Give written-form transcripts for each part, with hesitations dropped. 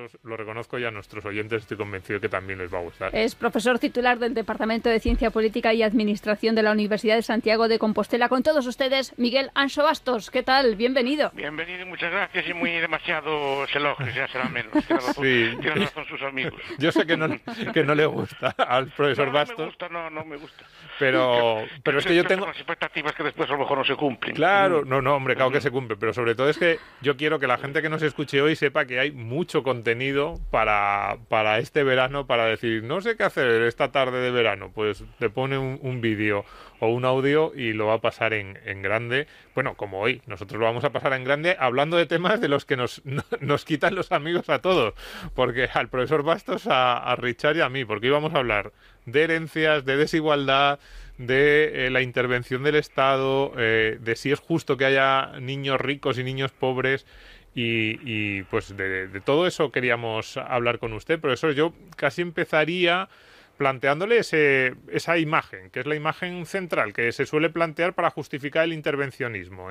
nosotros lo reconozco y a nuestros oyentes estoy convencido que también les va a gustar. Es profesor titular del Departamento de Ciencia Política y Administración de la Universidad de Santiago de Compostela. Con todos ustedes, Miguel Anxo Bastos. ¿Qué tal? Bienvenido. Bienvenido, muchas gracias y muy demasiados elogios, ya será menos. Tiene razón sus amigos. Yo sé que no le gusta al profesor Bastos. No me gusta. Pero es que yo tengo... las expectativas que después a lo mejor no se cumplen. Claro, hombre, claro que se cumple, pero sobre todo es que yo quiero que la gente que nos escuche hoy sepa que hay mucho contenido para este verano, para decir, no sé qué hacer esta tarde de verano, pues te pone un vídeo o un audio y lo va a pasar en grande. Bueno, como hoy, nosotros lo vamos a pasar en grande hablando de temas de los que nos quitan los amigos a todos, porque al profesor Bastos, a Richard y a mí, porque íbamos a hablar de herencias, de desigualdad, de la intervención del Estado, de si es justo que haya niños ricos y niños pobres, y pues de todo eso queríamos hablar con usted, profesor. Yo casi empezaría planteándole esa imagen, que es la imagen central que se suele plantear para justificar el intervencionismo.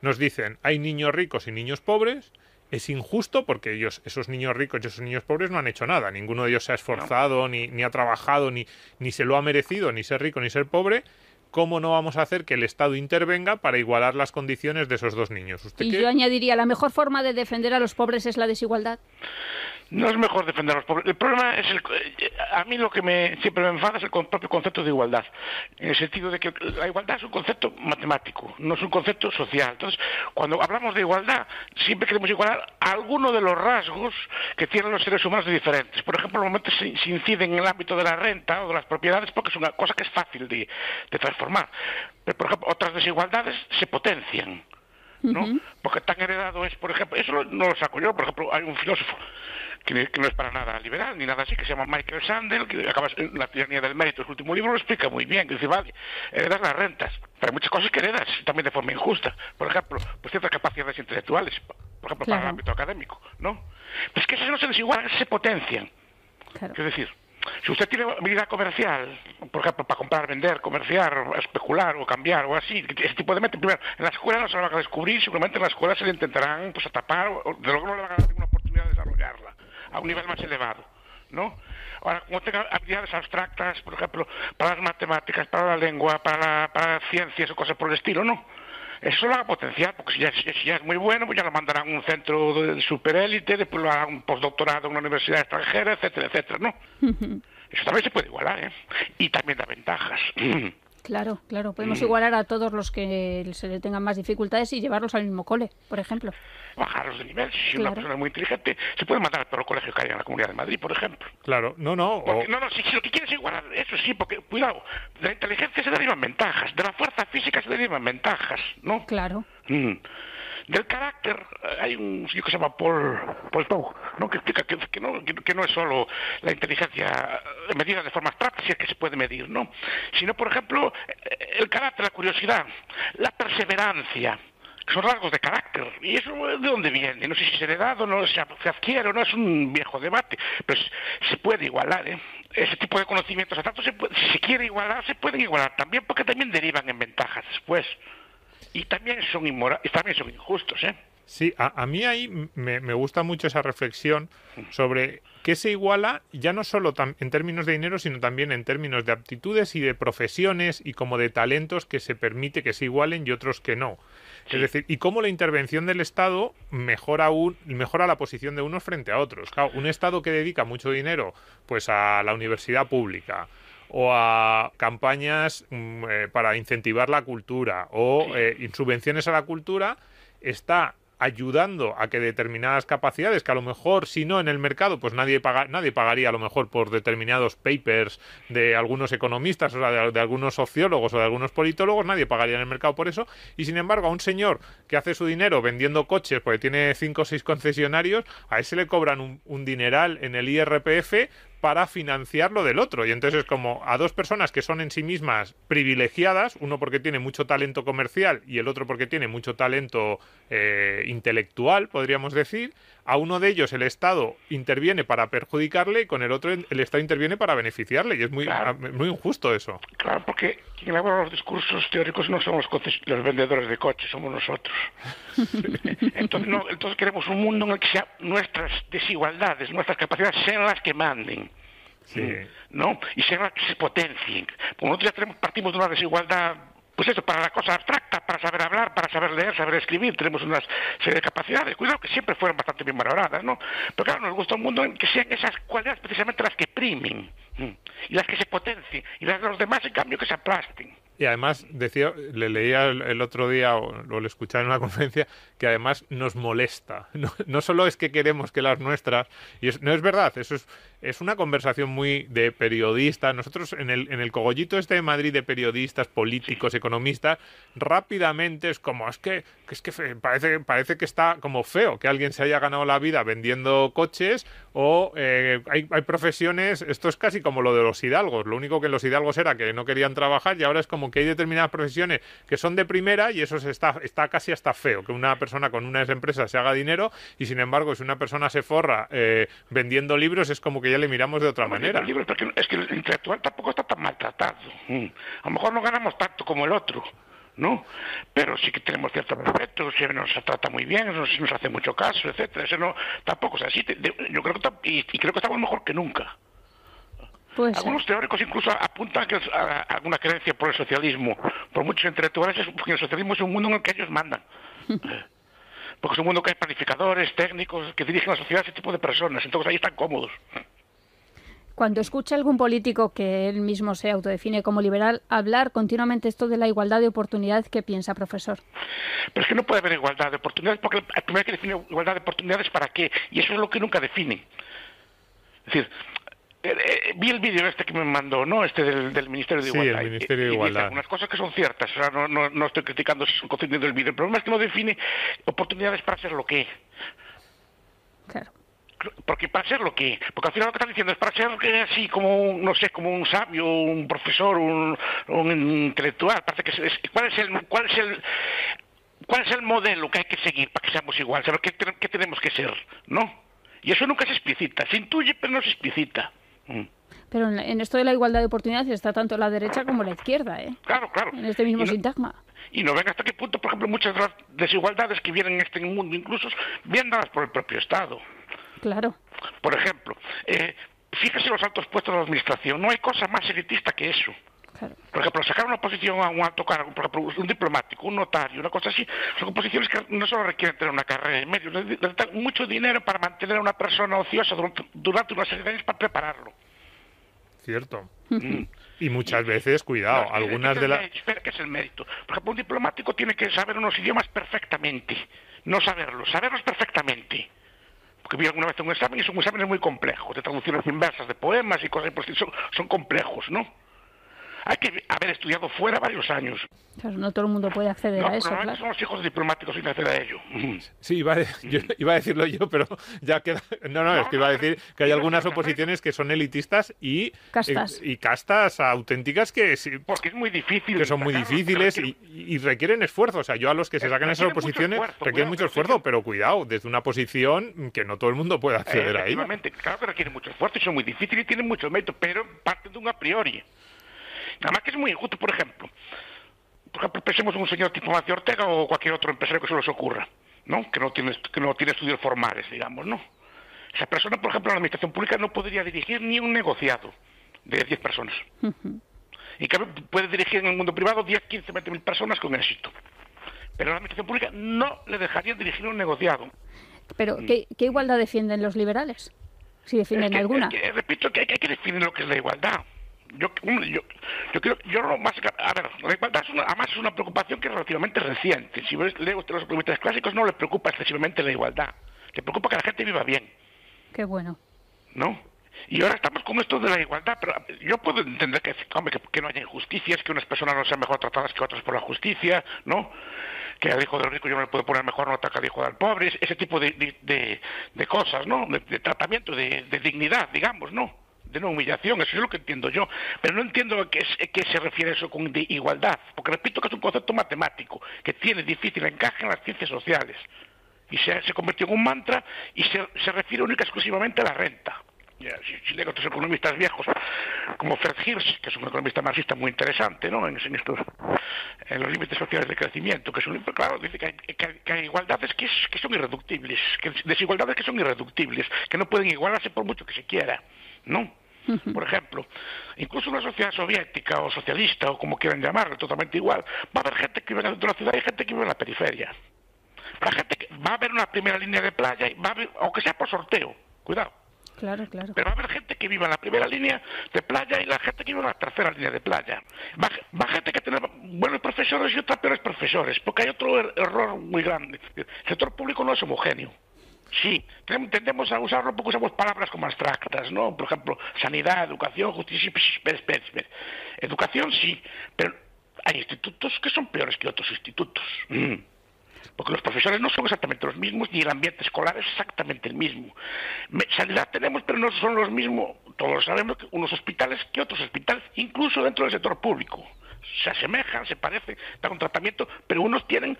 Nos dicen, hay niños ricos y niños pobres, es injusto porque esos niños ricos y esos niños pobres no han hecho nada, ninguno de ellos se ha esforzado, ni ha trabajado, ni se lo ha merecido, ni ser rico ni ser pobre. ¿Cómo no vamos a hacer que el Estado intervenga para igualar las condiciones de esos dos niños? ¿Usted Yo añadiría, ¿la mejor forma de defender a los pobres es la desigualdad? No es mejor defender a los pobres. El problema es a mí lo que siempre me enfada es el propio concepto de igualdad, en el sentido de que la igualdad es un concepto matemático, no es un concepto social. Entonces, cuando hablamos de igualdad, siempre queremos igualar alguno de los rasgos que tienen los seres humanos de diferentes. Por ejemplo, normalmente se incide en el ámbito de la renta o de las propiedades porque es una cosa que es fácil de transformar. Pero, por ejemplo, otras desigualdades se potencian, ¿no? Uh-huh. Porque tan heredado es, por ejemplo, eso no lo saco yo, por ejemplo, hay un filósofo que no es para nada liberal, ni nada así, que se llama Michael Sandel, que acaba en La tiranía del mérito, su último libro lo explica muy bien, que dice, vale, heredas las rentas, pero hay muchas cosas que heredas también de forma injusta, por ejemplo, pues ciertas capacidades intelectuales, por ejemplo, para el ámbito académico, ¿no? Pues que esas no se desigualan, se potencian. Claro. Es decir, si usted tiene habilidad comercial, por ejemplo, para comprar, vender, comerciar, especular o cambiar o así, ese tipo de mente, primero, en la escuela no se la van a descubrir, seguramente en la escuela se le intentarán pues tapar, o de luego no le van a dar ninguna oportunidad de desarrollarla a un nivel más elevado, ¿no? Ahora, como tenga habilidades abstractas, por ejemplo, para las matemáticas, para la lengua, para ciencias o cosas por el estilo, ¿no? Eso lo van a potenciar, porque si ya es muy bueno, pues ya lo mandarán a un centro de superélite, después lo harán un postdoctorado en una universidad extranjera, etcétera, etcétera, ¿no? Eso también se puede igualar, ¿eh? Y también da ventajas. Claro. Podemos igualar a todos los que se le tengan más dificultades y llevarlos al mismo cole, por ejemplo. Bajarlos de nivel. Si una persona es muy inteligente, se puede mandar a todo el colegio que haya en la Comunidad de Madrid, por ejemplo. Claro, si lo que quieres es igualar, eso sí, porque, cuidado, de la inteligencia se derivan ventajas, de la fuerza física se derivan ventajas, ¿no? Claro. Del carácter, hay un señor que se llama Paul Tough, ¿no? Que explica que no es solo la inteligencia medida de forma abstracta, si es que se puede medir, ¿no? Sino, por ejemplo, el carácter, la curiosidad, la perseverancia, que son rasgos de carácter. ¿Y eso de dónde viene? No sé si se hereda o no se adquiere, no es un viejo debate, pero se puede igualar, ¿eh? Ese tipo de conocimientos, a tanto si se quiere igualar, se pueden igualar también, porque también derivan en ventajas después. Y también son inmorales, también son injustos, ¿eh? Sí, a mí ahí me gusta mucho esa reflexión sobre qué se iguala, ya no solo en términos de dinero, sino también en términos de aptitudes y de profesiones y como de talentos que se permite que se igualen y otros que no. Sí. Es decir, y cómo la intervención del Estado mejora la posición de unos frente a otros. Claro, un Estado que dedica mucho dinero pues a la universidad pública, o a campañas para incentivar la cultura o subvenciones a la cultura, está ayudando a que determinadas capacidades, que a lo mejor, si no en el mercado, pues nadie pagaría a lo mejor por determinados papers de algunos economistas, o sea, de algunos sociólogos o de algunos politólogos, nadie pagaría en el mercado por eso, y sin embargo a un señor que hace su dinero vendiendo coches porque tiene 5 o 6 concesionarios, a ese le cobran un dineral en el IRPF para financiarlo del otro, y entonces es como a dos personas que son en sí mismas privilegiadas, uno porque tiene mucho talento comercial y el otro porque tiene mucho talento intelectual, podríamos decir, A uno de ellos el Estado interviene para perjudicarle y con el otro el Estado interviene para beneficiarle. Y es muy, claro, muy injusto eso. Claro, porque quien elabora los discursos teóricos no son los vendedores de coches, somos nosotros. Entonces, no, entonces queremos un mundo en el que sea nuestras desigualdades, nuestras capacidades sean las que manden. Sí. ¿No? Y sean las que se potencien. Porque nosotros ya partimos de una desigualdad... Pues eso, para la cosa abstracta, para saber hablar, para saber leer, saber escribir, tenemos una serie de capacidades, cuidado que siempre fueron bastante bien valoradas, ¿no? Pero claro, nos gusta un mundo en que sean esas cualidades precisamente las que primen, y las que se potencien, y las de los demás, en cambio, que se aplasten. Y además, decía, le leía el otro día, o lo escuchaba en una conferencia, que además nos molesta. No solo es que queremos que las nuestras... Y no es verdad, eso es una conversación muy de periodistas. Nosotros, en el cogollito este de Madrid de periodistas, políticos, economistas, rápidamente es como, es que parece que está como feo que alguien se haya ganado la vida vendiendo coches, o hay profesiones... Esto es casi como lo de los hidalgos. Lo único que los hidalgos era que no querían trabajar y ahora es como que hay determinadas profesiones que son de primera, y eso está casi hasta feo, que una persona con unas empresas se haga dinero, y sin embargo si una persona se forra vendiendo libros es como que ya le miramos de otra manera. Libros, porque es que el intelectual tampoco está tan maltratado. A lo mejor no ganamos tanto como el otro, ¿no? Pero sí que tenemos cierto respeto, se nos trata muy bien, se nos hace mucho caso, etcétera. Eso no, tampoco, o sea, sí, yo creo que, y creo que estamos mejor que nunca. Pues, algunos teóricos incluso apuntan que a alguna creencia por el socialismo. Por muchos intelectuales, porque el socialismo es un mundo en el que ellos mandan. Porque es un mundo que hay planificadores, técnicos, que dirigen la sociedad, ese tipo de personas. Entonces ahí están cómodos. Cuando escucha algún político que él mismo se autodefine como liberal hablar continuamente esto de la igualdad de oportunidades, ¿qué piensa, profesor? Pero es que no puede haber igualdad de oportunidades, porque el primero que define igualdad de oportunidades, ¿para qué? Y eso es lo que nunca define. Es decir... vi el vídeo este que me mandó, ¿no? Este del Ministerio de Igualdad. Sí, el Ministerio de Igualdad. Y dice algunas cosas que son ciertas. O sea, no estoy criticando su contenido del vídeo. El problema es que no define oportunidades para hacer lo que. Claro. Porque para ser lo que... Porque al final lo que están diciendo es para ser así como, no sé, como un sabio, un profesor, un intelectual. Parece que ¿Cuál es el modelo que hay que seguir para que seamos iguales? Saber qué tenemos que ser, ¿no? Y eso nunca se explicita. Se intuye, pero no se explicita. Pero en esto de la igualdad de oportunidades está tanto la derecha como la izquierda, ¿eh? Claro, claro. En este mismo sintagma. Y no ven hasta qué punto, por ejemplo, muchas de las desigualdades que vienen en este mundo, incluso, vienen dadas por el propio Estado. Claro. Por ejemplo, fíjese los altos puestos de la administración. No hay cosa más elitista que eso. Claro. Por ejemplo, sacar una posición a un alto cargo, por ejemplo, un diplomático, un notario, una cosa así, son posiciones que no solo requieren tener una carrera de medios, necesitan mucho dinero para mantener a una persona ociosa durante una serie de años para prepararlo. Cierto. Y muchas veces, cuidado, no, algunas de las... Espera, que es el mérito. Por ejemplo, un diplomático tiene que saber unos idiomas perfectamente, no saberlos perfectamente. Porque vi alguna vez un examen y son exámenes muy complejos, de traducciones inversas de poemas y cosas así, son complejos, ¿no? Hay que haber estudiado fuera varios años. Claro, no todo el mundo puede acceder a eso, claro. Son los hijos de diplomáticos sin acceder a ello. Sí, iba a decirlo yo, pero ya queda... No, es que iba a decir que hay algunas oposiciones que son elitistas y... Castas. Y castas auténticas que... Sí, porque es muy difícil. Que son muy difíciles y requieren esfuerzo. O sea, yo a los que se sacan esas oposiciones requieren mucho esfuerzo, pero cuidado, desde una posición que no todo el mundo puede acceder a ella. Claro que requieren mucho esfuerzo y son muy difíciles y tienen mucho mérito, pero parten de un a priori. Nada más que es muy injusto, por ejemplo. Pensemos en un señor tipo Amancio Ortega o cualquier otro empresario que se les ocurra, ¿no? Que no tiene estudios formales, digamos, ¿no? Esa persona, por ejemplo, en la administración pública no podría dirigir ni un negociado de 10 personas. Y que puede dirigir en el mundo privado 10, 15, 20 mil personas con éxito. Pero en la administración pública no le dejaría dirigir un negociado. Pero, ¿qué igualdad defienden los liberales? Si defienden alguna. Repito que hay que definir lo que es la igualdad. La igualdad es además es una preocupación que es relativamente reciente. Si leo usted los economistas clásicos, no les preocupa excesivamente la igualdad. Les preocupa que la gente viva bien. Qué bueno. ¿No? Y ahora estamos con esto de la igualdad, pero yo puedo entender que no haya injusticias, que unas personas no sean mejor tratadas que otras por la justicia, ¿no? Que al hijo del rico yo no le puedo poner mejor nota que al hijo del pobre, ese tipo de cosas, ¿no? De tratamiento, de dignidad, digamos, ¿no? De una humillación, eso es lo que entiendo yo, pero no entiendo a qué se refiere eso con de igualdad, porque repito que es un concepto matemático, que tiene difícil encaje en las ciencias sociales y se convirtió en un mantra y se refiere única y exclusivamente a la renta. Si leo otros economistas viejos, como Fred Hirsch, que es un economista marxista muy interesante, ¿no?, en los límites sociales de crecimiento, que es un libro, claro, dice que hay igualdades que son irreductibles, que desigualdades que son irreductibles, que no pueden igualarse por mucho que se quiera, ¿no? Por ejemplo, incluso una sociedad soviética o socialista, o como quieran llamarlo, totalmente igual, va a haber gente que vive dentro de la ciudad y gente que vive en la periferia. La gente que va a haber una primera línea de playa, y va a haber, aunque sea por sorteo, cuidado. Claro, claro. Pero va a haber gente que viva en la primera línea de playa y la gente que viva en la tercera línea de playa. Va gente que tiene buenos profesores y otros peores profesores, porque hay otro error muy grande. El sector público no es homogéneo. Sí, tendemos a usarlo un poco, usamos palabras como abstractas, ¿no? Por ejemplo, sanidad, educación, justicia... Educación sí, pero hay institutos que son peores que otros institutos. Porque los profesores no son exactamente los mismos, ni el ambiente escolar es exactamente el mismo. Sanidad tenemos, pero no son los mismos, todos sabemos, que unos hospitales que otros hospitales, incluso dentro del sector público. Se asemejan, se parecen, dan un tratamiento, pero unos tienen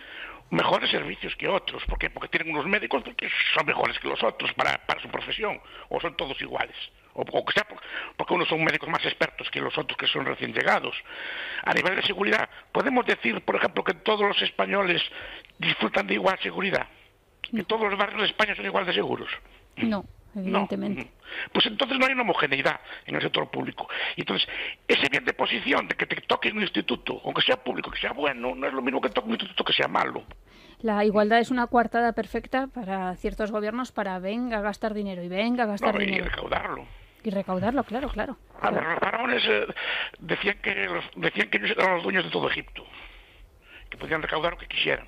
mejores servicios que otros. ¿Por qué? Porque tienen unos médicos que son mejores que los otros para su profesión, o son todos iguales. O sea, porque unos son médicos más expertos que los otros que son recién llegados. A nivel de seguridad, ¿podemos decir, por ejemplo, que todos los españoles disfrutan de igual seguridad? ¿Que todos los barrios de España son igual de seguros? No, evidentemente. No. Pues entonces no hay una homogeneidad en el sector público. Entonces, ese bien de posición de que te toque un instituto, aunque sea público, que sea bueno, no es lo mismo que toque un instituto que sea malo. La igualdad es una coartada perfecta para ciertos gobiernos para venga a gastar dinero y venga a gastar dinero. Y recaudarlo. Y recaudarlo, claro, claro. A ver, los faraones decían que ellos eran los dueños de todo Egipto, que podían recaudar lo que quisieran.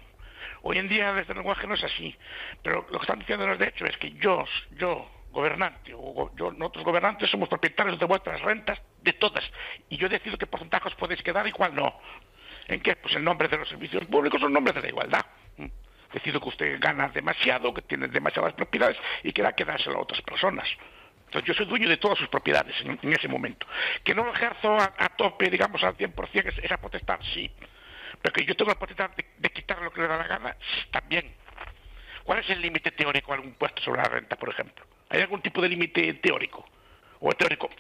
Hoy en día desde el lenguaje no es así, pero lo que están diciendo de hecho es que yo gobernante, o nosotros gobernantes somos propietarios de vuestras rentas, de todas, y yo decido qué porcentajes podéis quedar y cuál no. ¿En qué? Pues en nombre de los servicios públicos o en nombre de la igualdad. Decido que usted gana demasiado, que tiene demasiadas propiedades y que da que dárselo a otras personas. Entonces yo soy dueño de todas sus propiedades en ese momento. Que no lo ejerzo a tope, digamos, al 100% esa potestad, sí. Pero que yo tengo la potestad de quitar lo que le da la gana, también. ¿Cuál es el límite teórico de algún impuesto sobre la renta, por ejemplo? ¿Hay algún tipo de límite teórico? O teórico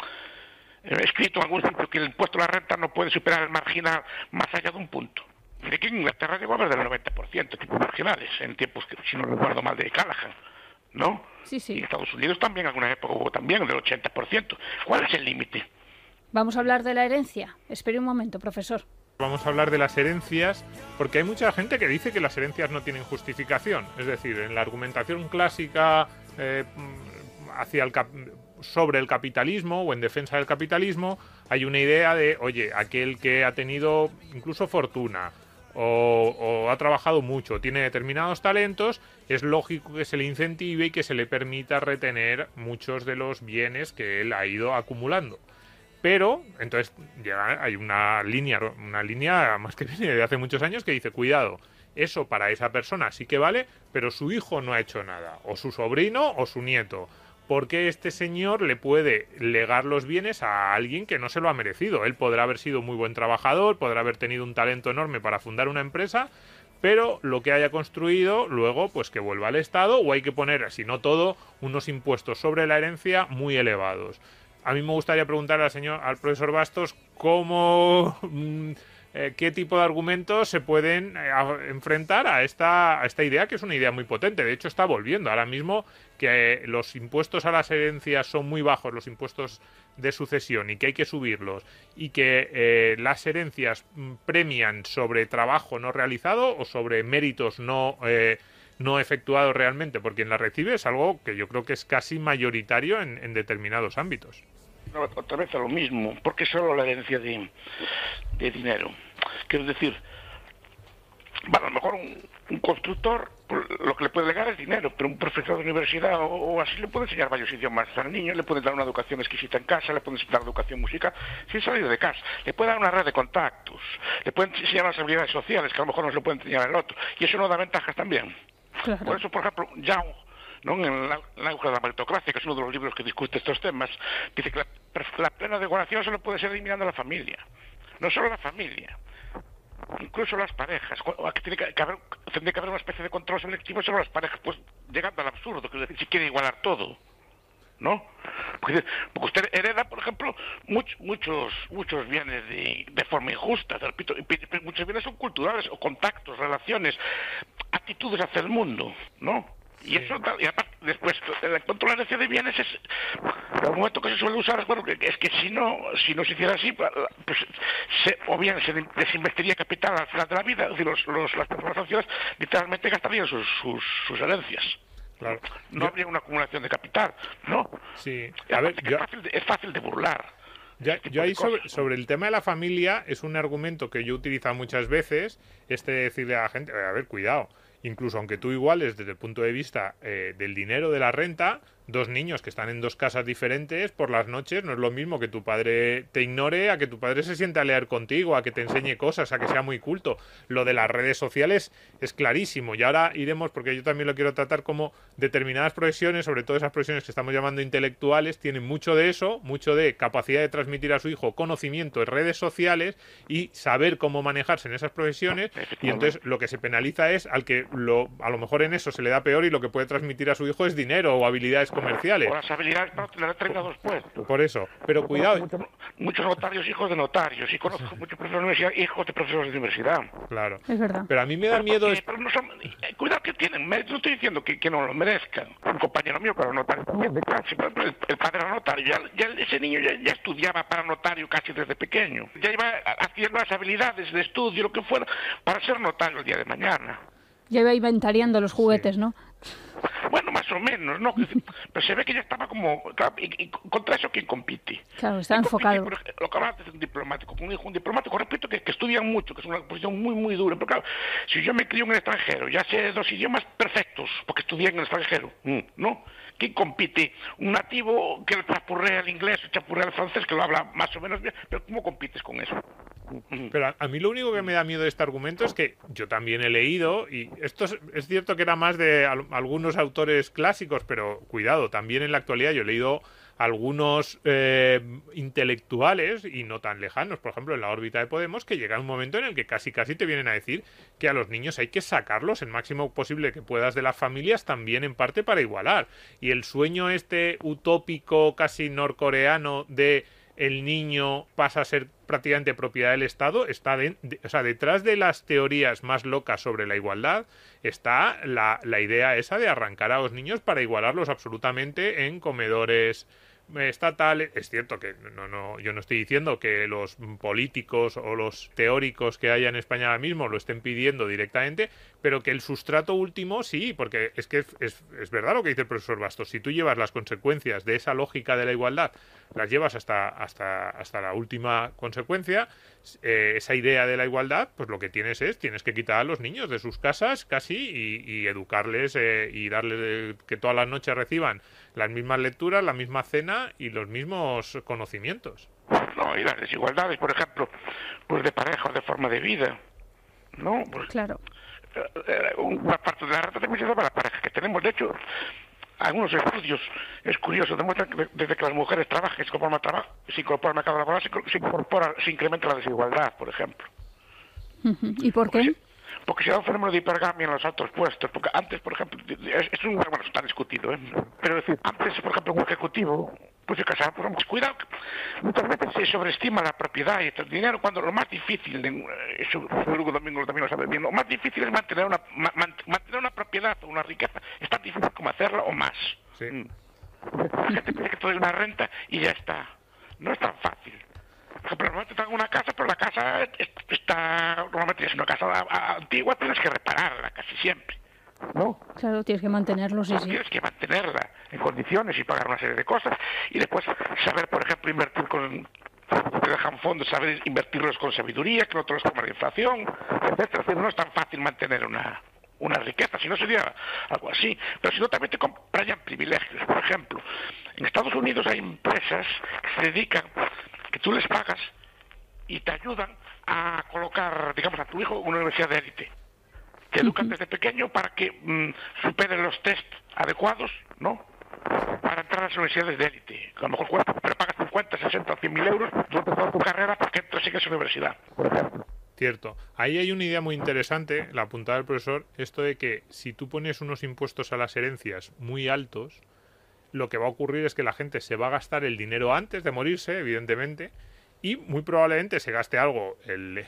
escrito en algún sitio que el impuesto a la renta no puede superar el marginal más allá de un punto. De que en Inglaterra llegó a haber del 90% tipos marginales, en tiempos, que si no recuerdo mal, de Callaghan, ¿no? Sí, sí. Y en Estados Unidos también, en alguna época hubo también del 80%. ¿Cuál es el límite? Vamos a hablar de la herencia. Espere un momento, profesor. Vamos a hablar de las herencias, porque hay mucha gente que dice que las herencias no tienen justificación. Es decir, en la argumentación clásica sobre el capitalismo o en defensa del capitalismo, hay una idea de, oye, aquel que ha tenido incluso fortuna o ha trabajado mucho, tiene determinados talentos, es lógico que se le incentive y que se le permita retener muchos de los bienes que él ha ido acumulando. Pero, entonces, ya hay una línea más que viene de hace muchos años que dice, cuidado, eso para esa persona sí que vale, pero su hijo no ha hecho nada, o su sobrino o su nieto. Porque este señor le puede legar los bienes a alguien que no se lo ha merecido. Él podrá haber sido muy buen trabajador, podrá haber tenido un talento enorme para fundar una empresa, pero lo que haya construido luego pues que vuelva al Estado, o hay que poner, si no todo, unos impuestos sobre la herencia muy elevados. A mí me gustaría preguntar al profesor Bastos qué tipo de argumentos se pueden enfrentar a esta idea, que es una idea muy potente. De hecho, está volviendo ahora mismo, que los impuestos a las herencias son muy bajos, los impuestos de sucesión, y que hay que subirlos, y que las herencias premian sobre trabajo no realizado o sobre méritos no efectuado realmente por quien la recibe, es algo que yo creo que es casi mayoritario en determinados ámbitos. Otra vez a lo mismo, porque solo la herencia de dinero. Quiero decir, bueno, a lo mejor un constructor lo que le puede legar es dinero, pero un profesor de universidad o así le puede enseñar varios idiomas al niño, le puede dar una educación exquisita en casa, le puede dar educación musical sin salir de casa, le puede dar una red de contactos, le pueden enseñar las habilidades sociales que a lo mejor no se le puede enseñar al otro, y eso no da ventajas también. Claro. Por eso, por ejemplo, en la auge de la meritocracia, que es uno de los libros que discute estos temas, dice que la plena decoración solo puede ser eliminando a la familia. No solo la familia, incluso las parejas, tendría que haber una especie de control selectivo sobre las parejas, pues llegando al absurdo, que es decir, si quiere igualar todo, ¿no? Porque usted hereda, por ejemplo, muchos bienes de forma injusta, te repito, muchos bienes son culturales o contactos, relaciones, actitudes hacia el mundo, ¿no? Y eso, y aparte, después, la controlancia de bienes es el momento que se suele usar, bueno, es que si no se hiciera así, pues, o bien se desinvestiría capital al final de la vida, es decir, las personas sociales literalmente gastarían sus herencias. Claro. No habría una acumulación de capital, ¿no? Sí. A ver, es fácil de burlar. Yo ahí sobre el tema de la familia es un argumento que yo he utilizado muchas veces, decirle a la gente, a ver, cuidado, incluso aunque tú iguales desde el punto de vista del dinero, de la renta, dos niños que están en dos casas diferentes por las noches, no es lo mismo que tu padre te ignore, a que tu padre se sienta a leer contigo, a que te enseñe cosas, a que sea muy culto. Lo de las redes sociales es clarísimo. Y ahora iremos, porque yo también lo quiero tratar, como determinadas profesiones, sobre todo esas profesiones que estamos llamando intelectuales, tienen mucho de eso, mucho de capacidad de transmitir a su hijo conocimiento en redes sociales y saber cómo manejarse en esas profesiones. Y entonces lo que se penaliza es al que a lo mejor en eso se le da peor, y lo que puede transmitir a su hijo es dinero o habilidades comerciales. O las habilidades para tener determinados puestos. Por eso, pero cuidado. Muchos notarios, hijos de notarios, y conozco muchos profesores de universidad, hijos de profesores de universidad. Claro. Es verdad. Pero a mí me da miedo. Pero no son, cuidado, que tienen mérito, no estoy diciendo que no lo merezcan. Un compañero mío, claro, notario también, de clase, el padre era notario, ese niño ya estudiaba para notario casi desde pequeño. Ya iba adquiriendo las habilidades de estudio, lo que fuera, para ser notario el día de mañana. Ya iba inventariando los juguetes, sí. ¿No? Bueno, más o menos, ¿no? Pero se ve que ya estaba como... Claro, y contra eso, ¿quién compite? Claro, está enfocado. Compite, lo que hablaba de un diplomático, como dijo un diplomático, repito, que estudian mucho, que es una posición muy, muy dura. Pero claro, si yo me crio en el extranjero, ya sé dos idiomas perfectos, porque estudié en el extranjero, ¿no? ¿Quién compite? Un nativo que chapurrea el inglés o chapurrea el francés, que lo habla más o menos bien, pero ¿cómo compites con eso? Pero a mí lo único que me da miedo de este argumento es que yo también he leído, y esto es cierto que era más de algunos autores clásicos, pero cuidado, también en la actualidad yo he leído algunos intelectuales, y no tan lejanos, por ejemplo en la órbita de Podemos, que llega un momento en el que casi te vienen a decir que a los niños hay que sacarlos el máximo posible que puedas de las familias, también en parte para igualar, y el sueño este utópico casi norcoreano de el niño pasa a ser prácticamente propiedad del Estado, está detrás de las teorías más locas sobre la igualdad, está la idea esa de arrancar a los niños para igualarlos absolutamente en comedores estatales. Es cierto que yo no estoy diciendo que los políticos o los teóricos que haya en España ahora mismo lo estén pidiendo directamente, pero que el sustrato último sí, porque es que es verdad lo que dice el profesor Bastos, si tú llevas las consecuencias de esa lógica de la igualdad, las llevas hasta la última consecuencia, esa idea de la igualdad, pues lo que tienes que quitar a los niños de sus casas casi y educarles y darles que todas las noches reciban las mismas lecturas, la misma cena y los mismos conocimientos. No, y las desigualdades, por ejemplo, pues de pareja, de forma de vida, ¿no? Pues, claro. Una parte de la renta también se da para la pareja que tenemos, de hecho... Algunos estudios, es curioso, demuestran que desde que las mujeres trabajan, se incorporan al mercado laboral, se incrementa la desigualdad, por ejemplo. ¿Y por qué? Porque se da un fenómeno de hipergamia en los altos puestos. Porque antes, por ejemplo, está discutido, ¿eh? Pero es decir, antes, por ejemplo, un ejecutivo, pues se casaba, por ejemplo, cuidado, muchas veces se sobreestima la propiedad y el dinero, cuando lo más difícil, eso Hugo Domingo también lo sabe bien, lo más difícil es mantener una propiedad o una riqueza, es tan difícil como hacerla o más. Sí. La gente piensa que todo es una renta y ya está. No es tan fácil. Normalmente tengo una casa, pero la casa normalmente es una casa antigua, tienes que repararla casi siempre, ¿no? Claro, tienes que mantenerlo, sí, sí. Tienes que mantenerla en condiciones y pagar una serie de cosas y después saber, por ejemplo, invertir te dejan fondos, saber invertirlos con sabiduría, que no te los coma la inflación, etcétera. No es tan fácil mantener una riqueza, si no sería algo así, pero si no también te comprarían privilegios. Por ejemplo, en Estados Unidos hay empresas que se dedican, que tú les pagas y te ayudan a colocar, digamos, a tu hijo en una universidad de élite. Te educan desde pequeño para que superen los test adecuados, ¿no? Para entrar a las universidades de élite. A lo mejor cuesta, pero pagas 50, 60 o 100.000 euros durante toda tu carrera para que entres en esa universidad, por ejemplo. Cierto. Ahí hay una idea muy interesante, la apuntaba el profesor, esto de que si tú pones unos impuestos a las herencias muy altos, lo que va a ocurrir es que la gente se va a gastar el dinero antes de morirse, evidentemente, y muy probablemente se gaste algo el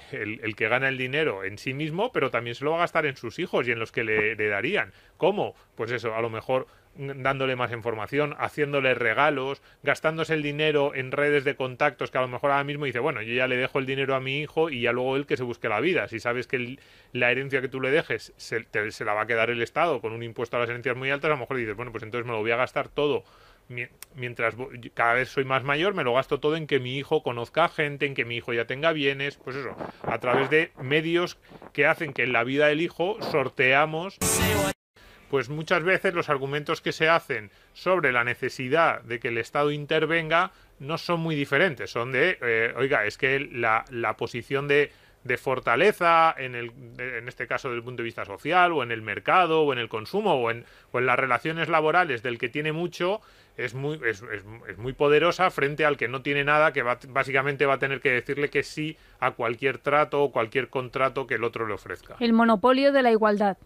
que gana el dinero en sí mismo, pero también se lo va a gastar en sus hijos y en los que le heredarían. ¿Cómo? Pues eso, a lo mejor dándole más información, haciéndole regalos, gastándose el dinero en redes de contactos que a lo mejor ahora mismo dice, bueno, yo ya le dejo el dinero a mi hijo y ya luego él que se busque la vida. Si sabes que la herencia que tú le dejes se la va a quedar el Estado con un impuesto a las herencias muy altas, a lo mejor dices, bueno, pues entonces me lo voy a gastar todo. Mientras cada vez soy más mayor, me lo gasto todo en que mi hijo conozca gente, en que mi hijo ya tenga bienes, pues eso, a través de medios que hacen que en la vida del hijo sorteamos... Pues muchas veces los argumentos que se hacen sobre la necesidad de que el Estado intervenga no son muy diferentes. Son de, oiga, es que la posición de fortaleza, en este caso desde el punto de vista social, o en el mercado, o en el consumo, o en las relaciones laborales del que tiene mucho, es muy poderosa frente al que no tiene nada, que básicamente va a tener que decirle que sí a cualquier trato o cualquier contrato que el otro le ofrezca. El monopolio de la igualdad.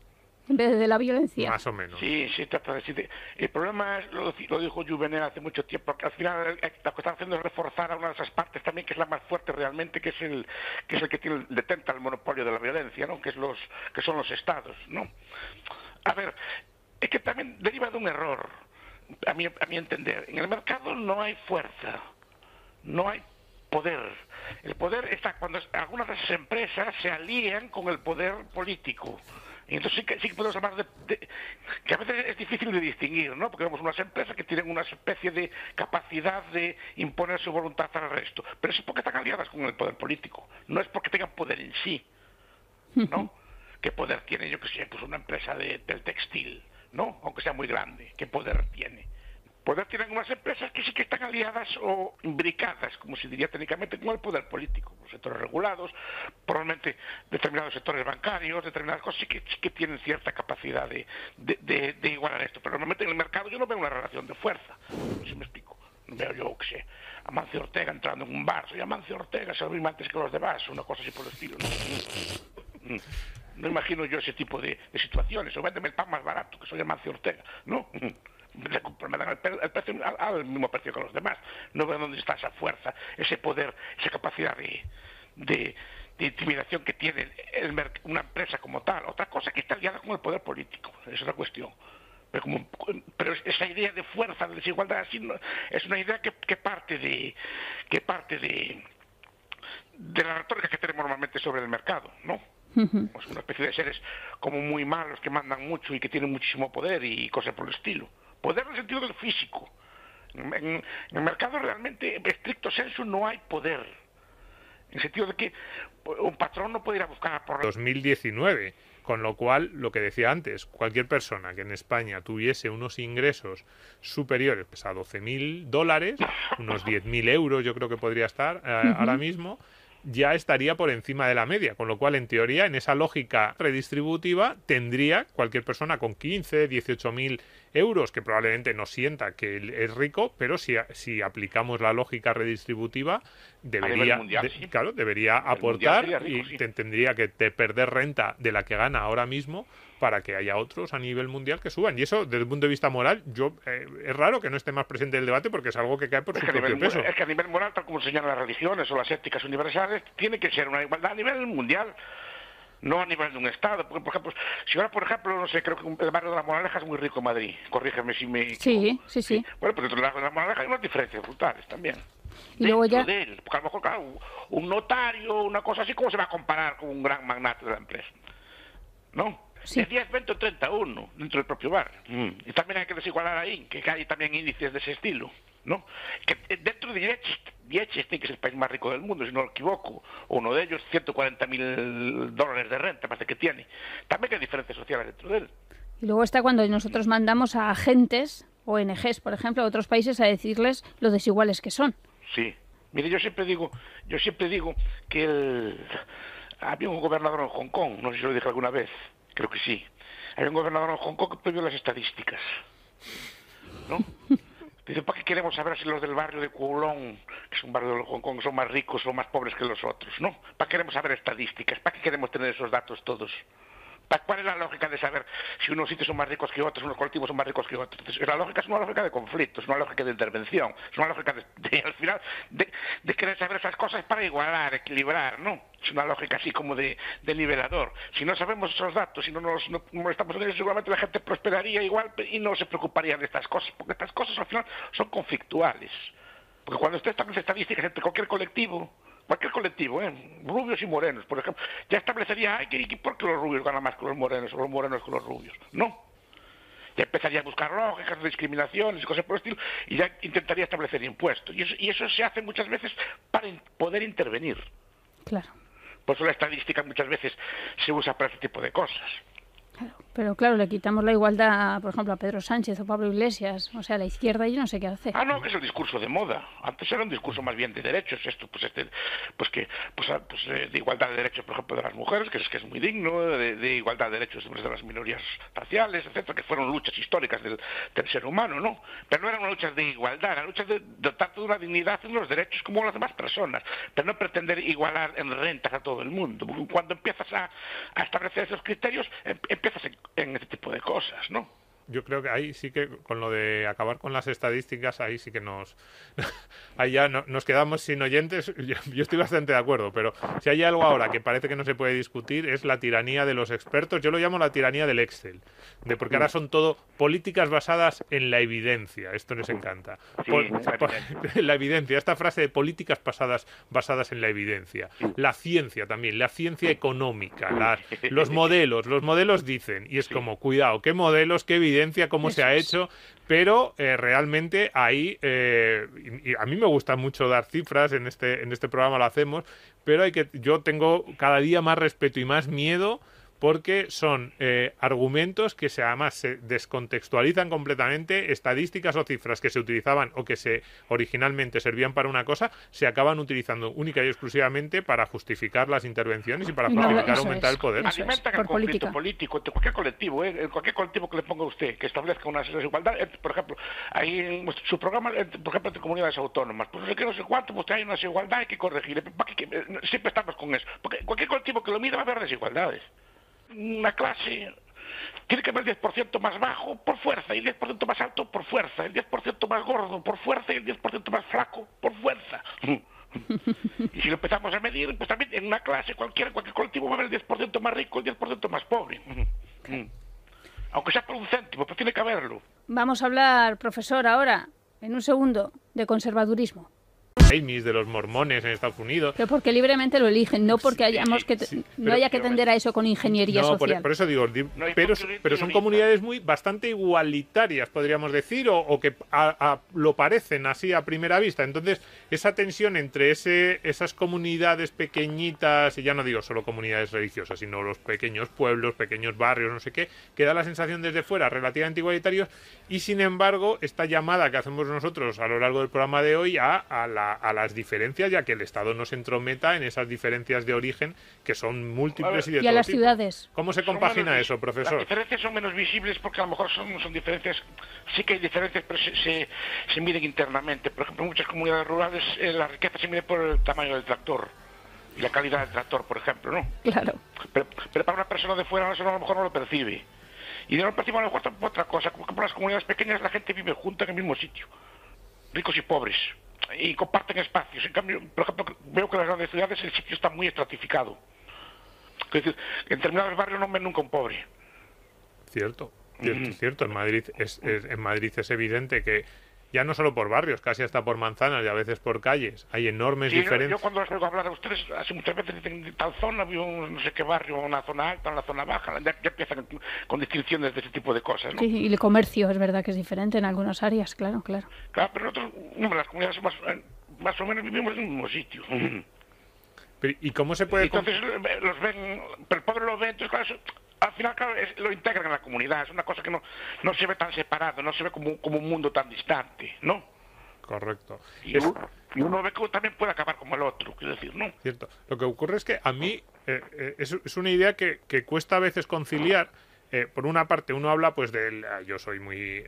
En vez de la violencia. Más o menos. Sí, sí, exactamente. El problema es, lo dijo Juvenal hace mucho tiempo, que al final lo que están haciendo es reforzar a una de esas partes también, que es la más fuerte realmente, que es el que tiene, detenta el monopolio de la violencia, ¿no? Que son los estados, ¿no? A ver, es que también deriva de un error, a mi entender. En el mercado no hay fuerza, no hay poder. El poder está cuando algunas de esas empresas se alían con el poder político. Y entonces sí que podemos hablar que a veces es difícil de distinguir, ¿no? Porque vemos unas empresas que tienen una especie de capacidad de imponer su voluntad al resto. Pero eso es porque están aliadas con el poder político. No es porque tengan poder en sí, ¿no? ¿Qué poder tiene, yo que sé, pues una empresa del textil, ¿no? Aunque sea muy grande. ¿Qué poder tiene? Poder tienen unas empresas que sí que están aliadas o imbricadas, como se diría técnicamente, con el poder político. Los sectores regulados, probablemente determinados sectores bancarios, determinadas cosas, sí que tienen cierta capacidad de igualar esto. Pero normalmente en el mercado yo no veo una relación de fuerza, no sé si me explico. No veo yo, que sé, Amancio Ortega entrando en un bar. Soy Amancio Ortega, soy antes que los demás, una cosa así por el estilo, ¿no? No imagino yo ese tipo de situaciones. O véndeme el pan más barato, que soy Amancio Ortega, ¿no? Me dan el precio al mismo precio que los demás. No veo dónde está esa fuerza, ese poder, esa capacidad de intimidación que tiene una empresa como tal. Otra cosa que está aliada con el poder político, es otra cuestión. Pero esa idea de fuerza, de desigualdad, así no, es una idea que parte de la retórica que tenemos normalmente sobre el mercado, ¿no? Es una especie de seres como muy malos que mandan mucho y que tienen muchísimo poder y cosas por el estilo. Poder en el sentido del físico. En el mercado realmente, en estricto sensu, no hay poder. En el sentido de que un patrón no puede ir a buscar por... 2019, con lo cual, lo que decía antes, cualquier persona que en España tuviese unos ingresos superiores a $12.000, unos 10.000 euros yo creo que podría estar ahora mismo, ya estaría por encima de la media, con lo cual, en teoría, en esa lógica redistributiva, tendría cualquier persona con 15, 18.000 euros, que probablemente no sienta que es rico, pero si aplicamos la lógica redistributiva, debería aportar rico, y tendría que perder renta de la que gana ahora mismo para que haya otros a nivel mundial que suban. Y eso, desde el punto de vista moral, es raro que no esté más presente en el debate porque es algo que cae por su propio peso. Es que a nivel moral, tal como señalan las religiones o las éticas universales, tiene que ser una igualdad a nivel mundial, no a nivel de un Estado. Porque, por ejemplo, si ahora, por ejemplo, no sé, creo que el barrio de la Moraleja es muy rico en Madrid. Corrígeme si me... Sí. Bueno, pero dentro del barrio de la Moraleja hay unas diferencias brutales también. Y luego ya... Porque a lo mejor, claro, un notario, una cosa así, ¿cómo se va a comparar con un gran magnate de la empresa? ¿No? Sí. Es 10, 20 o 31 dentro del propio barrio. Y también hay que desigualar ahí, que hay también índices de ese estilo, ¿no? Que dentro de Dieche, que es el país más rico del mundo, si no me equivoco, uno de ellos, $140.000 de renta, parece que tiene. También hay diferencias sociales dentro de él. Y luego está cuando nosotros mandamos a agentes, ONGs, por ejemplo, a otros países a decirles lo desiguales que son. Sí. Mire, yo siempre digo que había un gobernador en Hong Kong, no sé si lo dije alguna vez, creo que sí. Había un gobernador en Hong Kong que prohibió las estadísticas, ¿no? Dice, ¿para qué queremos saber si los del barrio de Kowloon, que es un barrio de Hong Kong, son más ricos o más pobres que los otros? ¿No? ¿Para qué queremos saber estadísticas? ¿Para qué queremos tener esos datos todos? ¿Cuál es la lógica de saber si unos sitios son más ricos que otros, unos colectivos son más ricos que otros? Entonces, la lógica es una lógica de conflictos, es una lógica de intervención, es una lógica al final, de querer saber esas cosas para igualar, equilibrar, ¿no? Es una lógica así como de liberador. Si no sabemos esos datos, si no estamos en eso, seguramente la gente prosperaría igual y no se preocuparía de estas cosas, porque estas cosas al final son conflictuales. Porque cuando usted establece estadísticas entre cualquier colectivo, rubios y morenos, por ejemplo, ya establecería, ¿por qué los rubios ganan más que los morenos o los morenos que los rubios? No. Ya empezaría a buscar lógicas, discriminaciones y cosas por el estilo, y ya intentaría establecer impuestos. Y eso se hace muchas veces para poder intervenir. Claro. Por eso la estadística muchas veces se usa para ese tipo de cosas. Claro, pero claro, le quitamos la igualdad, por ejemplo, a Pedro Sánchez o Pablo Iglesias, o sea, la izquierda yo no sé qué hace. Ah, no, que es el discurso de moda. Antes era un discurso más bien de derechos, de igualdad de derechos, por ejemplo, de las mujeres, que es muy digno, de igualdad de derechos de las minorías raciales, etcétera, que fueron luchas históricas del ser humano, ¿no? Pero no eran luchas de igualdad, eran luchas de dotar de una dignidad en los derechos como las demás personas, pero no pretender igualar en rentas a todo el mundo. Cuando empiezas a establecer esos criterios, empiezas en este tipo de cosas, ¿no? Yo creo que ahí sí que, con lo de acabar con las estadísticas, ahí sí que nos quedamos sin oyentes. Yo estoy bastante de acuerdo, pero si hay algo ahora que parece que no se puede discutir es la tiranía de los expertos. Yo lo llamo la tiranía del Excel, de porque ahora son todo políticas basadas en la evidencia. Esto les encanta. Sí, la evidencia, esta frase de políticas basadas en la evidencia. La ciencia también, la ciencia económica, los modelos dicen, y es como, cuidado, ¿qué modelos, qué evidencia, cómo se ha hecho? Pero realmente ahí, y a mí me gusta mucho dar cifras, en este programa lo hacemos, pero yo tengo cada día más respeto y más miedo porque son argumentos que además se descontextualizan completamente. Estadísticas o cifras que se utilizaban o que se originalmente servían para una cosa, se acaban utilizando única y exclusivamente para justificar las intervenciones y para justificar aumentar el poder. Alimentan el conflicto político entre cualquier colectivo, cualquier colectivo que le ponga usted, que establezca una desigualdad. Por ejemplo, ahí en su programa, por ejemplo, entre comunidades autónomas, pues no sé cuánto, pues hay una desigualdad, hay que corregir. Siempre estamos con eso. Porque cualquier colectivo que lo mida va a haber desigualdades. Una clase tiene que haber el 10% más bajo por fuerza, y el 10% más alto por fuerza, el 10% más gordo por fuerza y el 10% más flaco por fuerza. Y si lo empezamos a medir, pues también en una clase cualquier colectivo va a haber el 10% más rico, el 10% más pobre. Aunque sea por un céntimo, pues tiene que haberlo. Vamos a hablar, profesor, ahora, en un segundo, de conservadurismo. De los mormones en Estados Unidos. Pero porque libremente lo eligen, no porque haya que tender a eso con ingeniería social. Por eso digo, pero son comunidades bastante igualitarias, podríamos decir, o que lo parecen así a primera vista. Entonces, esa tensión entre esas comunidades pequeñitas, y ya no digo solo comunidades religiosas, sino los pequeños pueblos, pequeños barrios, no sé qué, que da la sensación desde fuera relativamente igualitarios, y sin embargo, esta llamada que hacemos nosotros a lo largo del programa de hoy a las diferencias, ya que el Estado no se entrometa en esas diferencias de origen que son múltiples y de todo tipo. Y a las ciudades. ¿Cómo se compagina eso, profesor? Las diferencias son menos visibles porque a lo mejor son diferencias, sí que hay diferencias, pero se miden internamente. Por ejemplo, en muchas comunidades rurales la riqueza se mide por el tamaño del tractor y la calidad del tractor, por ejemplo, ¿no? Claro. Pero para una persona de fuera eso a lo mejor no lo percibe. Y no lo percibe a lo mejor tampoco otra cosa, porque por las comunidades pequeñas la gente vive junta en el mismo sitio, ricos y pobres, y comparten espacios. En cambio, por ejemplo, veo que en las grandes ciudades el sitio está muy estratificado. Es decir, en determinados barrios no me nunca un pobre. Cierto. En Madrid es evidente que ya no solo por barrios, casi hasta por manzanas y a veces por calles, hay enormes diferencias. Yo cuando os oigo hablar a ustedes, así muchas veces dicen de tal zona, no sé qué barrio, una zona alta, una zona baja, ya empiezan con distinciones de ese tipo de cosas, ¿no? Sí, y el comercio es verdad que es diferente en algunas áreas, claro. Claro, pero nosotros, las comunidades más o menos vivimos en el mismo sitio. Pero, ¿y cómo se puede...? Entonces los ven, pero el pobre lo ve, entonces claro... Al final, claro, lo integran en la comunidad. Es una cosa que no se ve tan separado, no se ve como un mundo tan distante, ¿no? Correcto. Y uno ve que también puede acabar como el otro, quiero decir, ¿no? Cierto. Lo que ocurre es que a mí es una idea que cuesta a veces conciliar. Por una parte, uno habla, pues, del... Yo soy muy...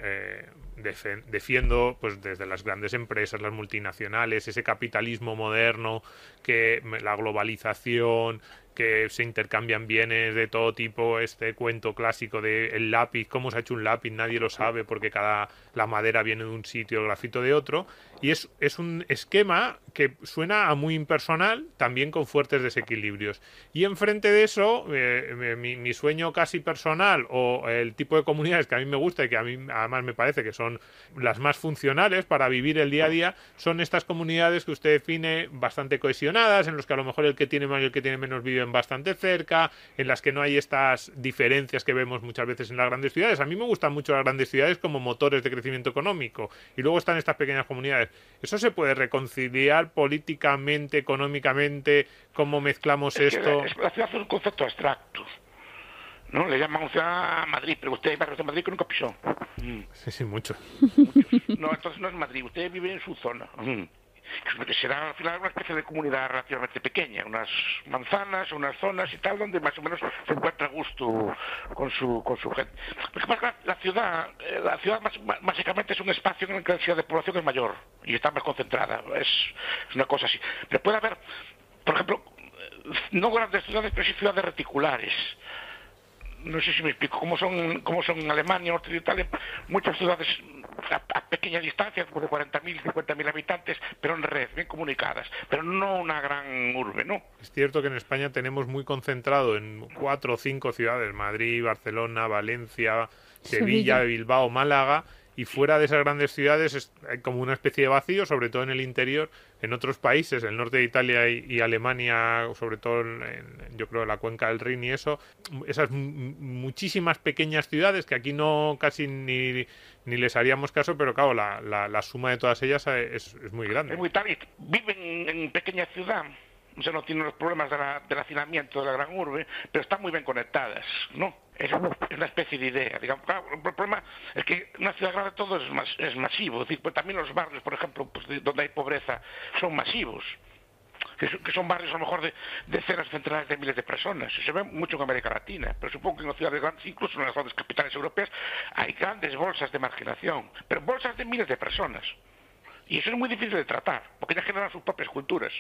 defiendo, pues, desde las grandes empresas, las multinacionales, ese capitalismo moderno, que la globalización, que se intercambian bienes de todo tipo, este cuento clásico de el lápiz, cómo se ha hecho un lápiz, nadie lo sabe, porque la madera viene de un sitio, el grafito de otro, y es un esquema que suena a muy impersonal, también con fuertes desequilibrios. Y enfrente de eso, mi sueño casi personal, o el tipo de comunidades que a mí me gusta y que a mí además me parece que son las más funcionales para vivir el día a día, son estas comunidades que usted define bastante cohesionadas, en los que a lo mejor el que tiene más y el que tiene menos viven bastante cerca, en las que no hay estas diferencias que vemos muchas veces en las grandes ciudades. A mí me gustan mucho las grandes ciudades como motores de crecimiento económico, y luego están estas pequeñas comunidades. ¿Eso se puede reconciliar políticamente, económicamente? ¿Cómo mezclamos esto? La ciudad es un concepto abstracto, ¿no? Le llaman ciudad a Madrid, pero usted hay barrios de Madrid que nunca pisó. Sí, sí, muchos. No, entonces no es Madrid, usted vive en su zona. Que será al final una especie de comunidad relativamente pequeña, unas manzanas, unas zonas y tal, donde más o menos se encuentra a gusto con su gente. Porque la ciudad básicamente es un espacio en el que la densidad de población es mayor y está más concentrada, es una cosa así. Pero puede haber, por ejemplo, no grandes ciudades, pero sí ciudades reticulares. No sé si me explico, como son en Alemania, Norte de Italia, muchas ciudades a pequeñas distancias, pues de 40.000, 50.000 habitantes, pero en red, bien comunicadas, pero no una gran urbe, ¿no? Es cierto que en España tenemos muy concentrado en 4 o 5 ciudades, Madrid, Barcelona, Valencia, Sevilla, Bilbao, Málaga, y fuera de esas grandes ciudades hay como una especie de vacío, sobre todo en el interior. En otros países, el norte de Italia y Alemania, sobre todo yo creo en la cuenca del Rin y eso, esas muchísimas pequeñas ciudades que aquí no casi ni les haríamos caso, pero claro, la suma de todas ellas es muy grande. Es muy tal, viven en pequeña ciudad. O sea, no tienen los problemas del hacinamiento de la gran urbe, pero están muy bien conectadas, ¿no? Es una especie de idea, digamos. Claro, el problema es que una ciudad grande todo es masivo, es decir, pues también los barrios, por ejemplo, pues, donde hay pobreza, son masivos, que son barrios a lo mejor de decenas, centenares de miles de personas. Se ve mucho en América Latina, pero supongo que en las ciudades grandes, incluso en las grandes capitales europeas, hay grandes bolsas de marginación, pero bolsas de miles de personas, y eso es muy difícil de tratar, porque ellas generan sus propias culturas.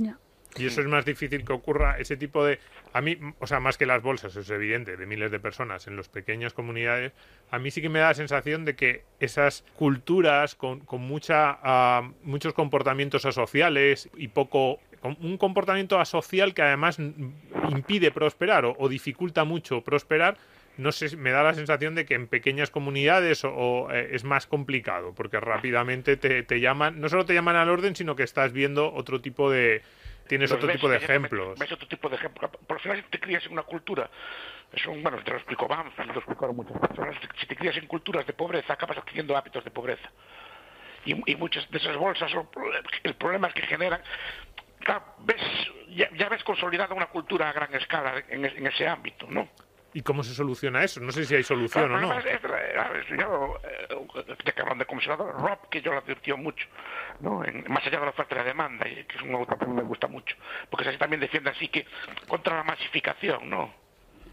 No. Y eso es más difícil que ocurra ese tipo de... A mí, o sea, más que las bolsas, es evidente, de miles de personas en las pequeñas comunidades, a mí sí que me da la sensación de que esas culturas con muchos comportamientos asociales y poco... Un comportamiento asocial que además impide prosperar o dificulta mucho prosperar. No sé, me da la sensación de que en pequeñas comunidades es más complicado, porque rápidamente te llaman, no solo te llaman al orden, sino que estás viendo otro tipo de... Tienes otro tipo de ejemplos. Ves otro tipo de ejemplos. Por lo general, si te crías en una cultura, te lo explicó Banfield, te lo explicaron muchas personas, si te crías en culturas de pobreza, acabas adquiriendo hábitos de pobreza. Y muchas de esas bolsas, el problema que generan... Claro, ya ves consolidada una cultura a gran escala en ese ámbito, ¿no? ¿Y cómo se soluciona eso? No sé si hay solución o no. Te hablan de comisionado Rob, que yo lo advirtió mucho, ¿no? Más allá de la oferta y la demanda, que es un autor que me gusta mucho, porque así también defiende así que contra la masificación, ¿no?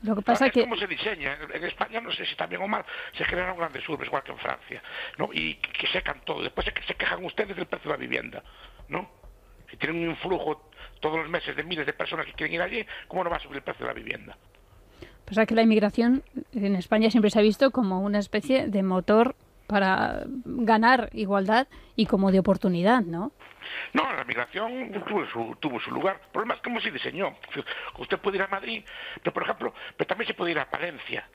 Lo que pasa es que... ¿Cómo se diseña? En España, no sé si también o mal, se generan grandes urbes, igual que en Francia, ¿no? Y que secan todo. Después se quejan ustedes del precio de la vivienda, ¿no? Si tienen un influjo todos los meses de miles de personas que quieren ir allí, ¿cómo no va a subir el precio de la vivienda? O sea que la inmigración en España siempre se ha visto como una especie de motor para ganar igualdad y como de oportunidad, ¿no? No, la migración tuvo su lugar. El problema es cómo se diseñó. Usted puede ir a Madrid, pero por ejemplo, pero también se puede ir a Palencia,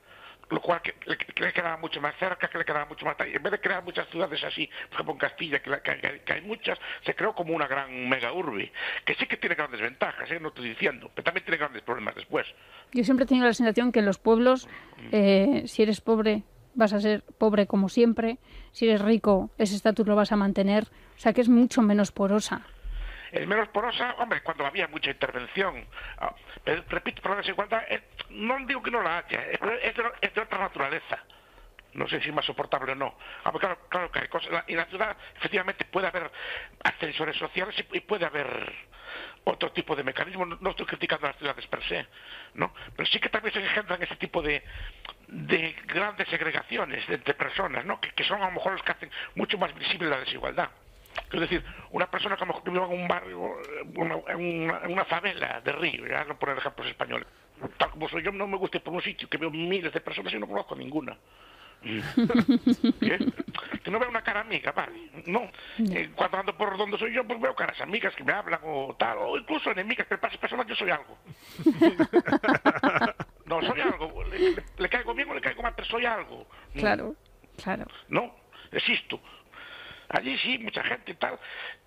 lo cual que le quedaba mucho más cerca, que le quedaba mucho más... En vez de crear muchas ciudades así, por ejemplo en Castilla, que hay muchas, se creó como una gran mega urbe, que sí que tiene grandes ventajas, no estoy diciendo, pero también tiene grandes problemas después. Yo siempre he tenido la sensación que en los pueblos, si eres pobre, vas a ser pobre como siempre, si eres rico, ese estatus lo vas a mantener, o sea que es mucho menos porosa. Es menos porosa, hombre, cuando había mucha intervención. Pero, repito, por la desigualdad, no digo que no la haya, es de otra naturaleza. No sé si es más soportable o no. Claro que hay cosas. En la ciudad, efectivamente, puede haber ascensores sociales y puede haber otro tipo de mecanismos. No estoy criticando a las ciudades per se, ¿no? Pero sí que también se engendran ese tipo de grandes segregaciones entre personas, ¿no? Que son a lo mejor los que hacen mucho más visible la desigualdad. Es decir, una persona que a lo mejor vive en un barrio, en una favela de Río, ya no poner ejemplos españoles, tal como soy yo, no me gusta ir por un sitio que veo miles de personas y no conozco ninguna. Que no veo una cara amiga, vale. No. Cuando ando por donde soy yo, pues veo caras amigas que me hablan o tal, o incluso enemigas, pero para esas personas yo soy algo. No, soy algo. Le caigo bien o le caigo mal, pero soy algo. Claro, claro. No, existo. Allí sí, mucha gente y tal,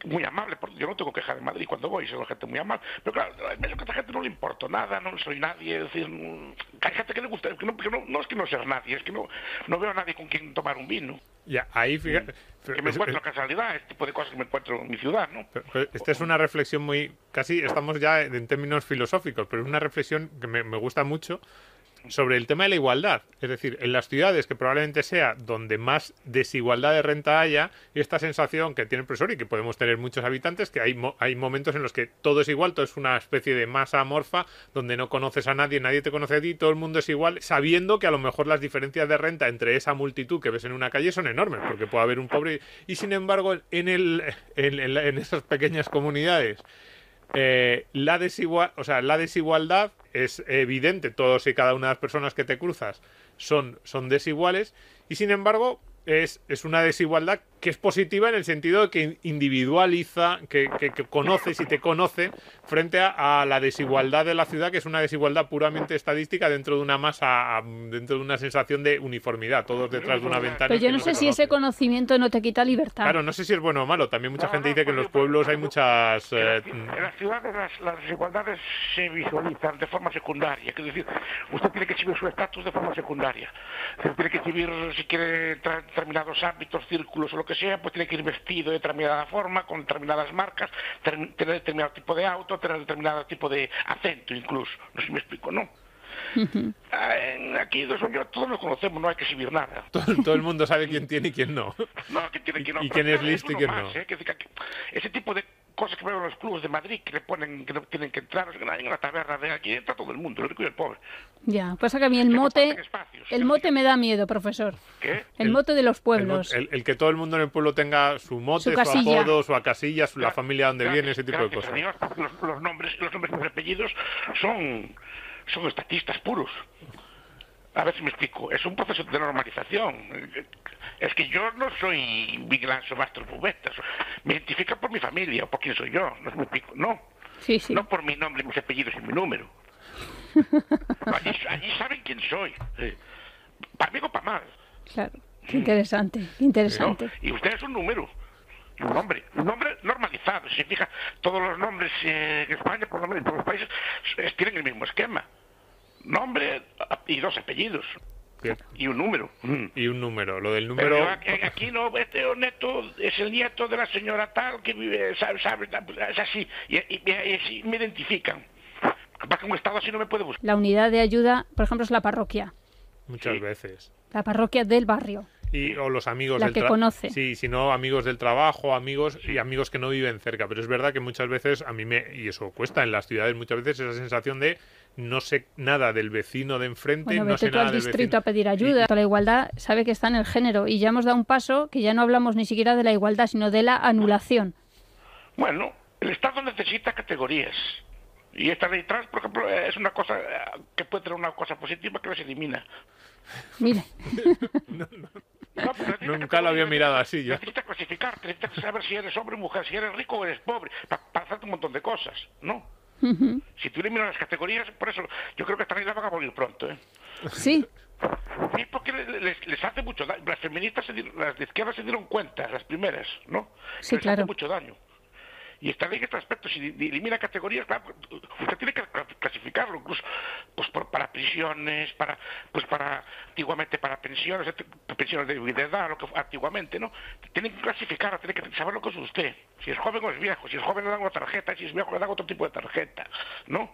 muy amable, porque yo no tengo queja de Madrid cuando voy, soy gente muy amable, pero claro, medio que a esta gente no le importo nada, no soy nadie, es decir, hay gente que le gusta, no es que no sea nadie, es que no veo a nadie con quien tomar un vino. Ya, ahí fíjate, que me encuentro casualidad, este tipo de cosas que me encuentro en mi ciudad, ¿no? Pero esta es una reflexión muy, casi estamos ya en términos filosóficos, pero es una reflexión que me gusta mucho, sobre el tema de la igualdad, es decir, en las ciudades que probablemente sea donde más desigualdad de renta haya, esta sensación que tiene el profesor y que podemos tener muchos habitantes, que hay momentos en los que todo es igual, todo es una especie de masa amorfa donde no conoces a nadie, nadie te conoce a ti, todo el mundo es igual, sabiendo que a lo mejor las diferencias de renta entre esa multitud que ves en una calle son enormes, porque puede haber un pobre y sin embargo en esas pequeñas comunidades la desigualdad es evidente, todos y cada una de las personas que te cruzas son desiguales y sin embargo es una desigualdad que es positiva en el sentido de que individualiza, que conoces y te conoce frente a la desigualdad de la ciudad, que es una desigualdad puramente estadística dentro de una masa, dentro de una sensación de uniformidad, todos detrás de una ventana. Pero yo no sé si ese conocimiento no te quita libertad. Claro, no sé si es bueno o malo. También mucha gente dice que en los pueblos hay muchas... En las ciudades las desigualdades se visualizan de forma secundaria. Es decir, usted tiene que exhibir su estatus de forma secundaria. Usted tiene que exhibir, si quiere, determinados ámbitos, círculos o lo que sea, pues tiene que ir vestido de determinada forma, con determinadas marcas, tener determinado tipo de auto, tener determinado tipo de acento incluso, no sé si me explico, ¿no? Aquí todos nos conocemos, no hay que exhibir nada. Todo el mundo sabe quién tiene y quién no. Y quién es listo y quién no. Ese tipo de cosas que veo en los clubes de Madrid, que le ponen que no tienen que entrar, en la taberna de aquí entra todo el mundo, el rico y el pobre. Ya, pasa que a mí el mote me da miedo, profesor. ¿Qué? El mote de los pueblos. El que todo el mundo en el pueblo tenga su mote, su apodo, su casilla, la familia donde viene, ese tipo de cosas. Dios, los nombres y apellidos son estatistas puros. A ver si me explico. Es un proceso de normalización. Es que yo no soy Miguel Anxo Bastos TV. Me identifica por mi familia o por quién soy yo. No me explico. No. Sí, sí. No por mi nombre, mis apellidos y mi número. Allí saben quién soy. Para mí o para mal. Claro. Qué interesante. Qué interesante. ¿No? Y usted es un número. Un nombre normalizado. Si fija, todos los nombres en España, por lo menos en todos los países, tienen el mismo esquema. Nombre y dos apellidos. ¿Qué? Y un número. Y un número. Lo del número... Pero aquí no, este neto es el nieto de la señora tal que vive, sabe, es así. Y así me identifican. Para que un estado así no me puede buscar. La unidad de ayuda, por ejemplo, es la parroquia. Muchas veces. La parroquia del barrio. O los amigos del trabajo. Sí, si no, amigos del trabajo, amigos y amigos que no viven cerca. Pero es verdad que muchas veces, y eso cuesta en las ciudades, muchas veces esa sensación de no sé nada del vecino de enfrente. Bueno, vete no sé tú nada al distrito del a pedir ayuda. La igualdad sabe que está en el género y ya hemos dado un paso que ya no hablamos ni siquiera de la igualdad, sino de la anulación. Bueno, el Estado necesita categorías. Y esta ley trans, por ejemplo, es una cosa que puede tener una cosa positiva que no se elimina. Mire. Nunca lo había mirado así yo. Necesitas clasificarte, necesitas saber si eres hombre o mujer, si eres rico o eres pobre, para hacerte un montón de cosas, ¿no? Si tú eliminas las categorías, por eso yo creo que esta ley la van a morir pronto, ¿eh? Sí. Sí, porque les hace mucho daño. Las feministas, las de izquierda se dieron cuenta, las primeras, ¿no? Sí, les hace mucho daño. Y está bien en este aspecto, si elimina categorías, claro, usted tiene que clasificarlo, incluso pues para prisiones, antiguamente para pensiones de viudedad, lo que antiguamente, ¿no? Tienen que clasificarlo, tienen que saber lo que es usted, si es joven o es viejo, si es joven le dan una tarjeta, si es viejo le dan otro tipo de tarjeta, ¿no?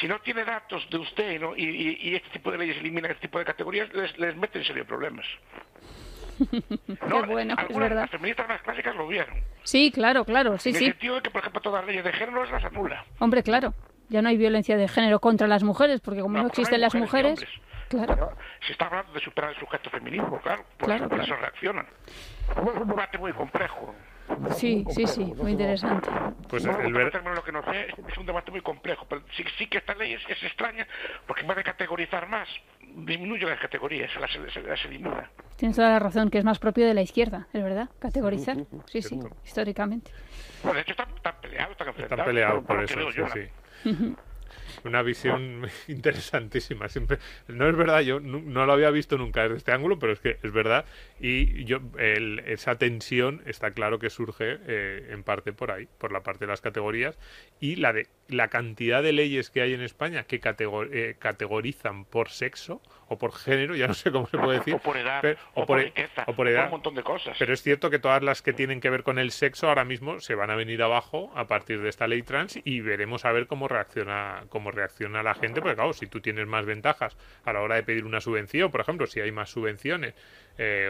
Si no tiene datos de usted, ¿no? y este tipo de leyes eliminan este tipo de categorías, les meten en serio problemas. No, qué bueno, algunas, es verdad. Las feministas más clásicas lo vieron. Sí, claro, claro, sí, en sí. En el sentido de que, por ejemplo, todas las leyes de género las anula. Hombre, claro. Ya no hay violencia de género contra las mujeres, porque como no existen las mujeres... Claro. Se está hablando de superar el sujeto feminismo, claro. Por eso claro. Reaccionan. Es un debate muy complejo. Sí, sí, sí, muy interesante. Pues lo que no sé, es un debate muy complejo, pero sí, sí que esta ley es extraña, porque en vez de categorizar más, disminuye las categorías, se elimina. Tienes toda la razón, que es más propio de la izquierda, es verdad, categorizar, sí, sí, históricamente. Bueno, de hecho están peleados, están peleados por eso, sí, sí. Una visión interesantísima. Siempre, no es verdad, yo no lo había visto nunca desde este ángulo, pero es que es verdad. Y yo esa tensión está claro que surge en parte por ahí, por la parte de las categorías y la cantidad de leyes que hay en España que categorizan por sexo o por género, ya no sé cómo se puede decir, o por edad, pero, o por riqueza, o por edad, por un montón de cosas. Pero es cierto que todas las que tienen que ver con el sexo ahora mismo se van a venir abajo a partir de esta ley trans y veremos a ver cómo reacciona la gente, porque claro, si tú tienes más ventajas a la hora de pedir una subvención, por ejemplo, si hay más subvenciones,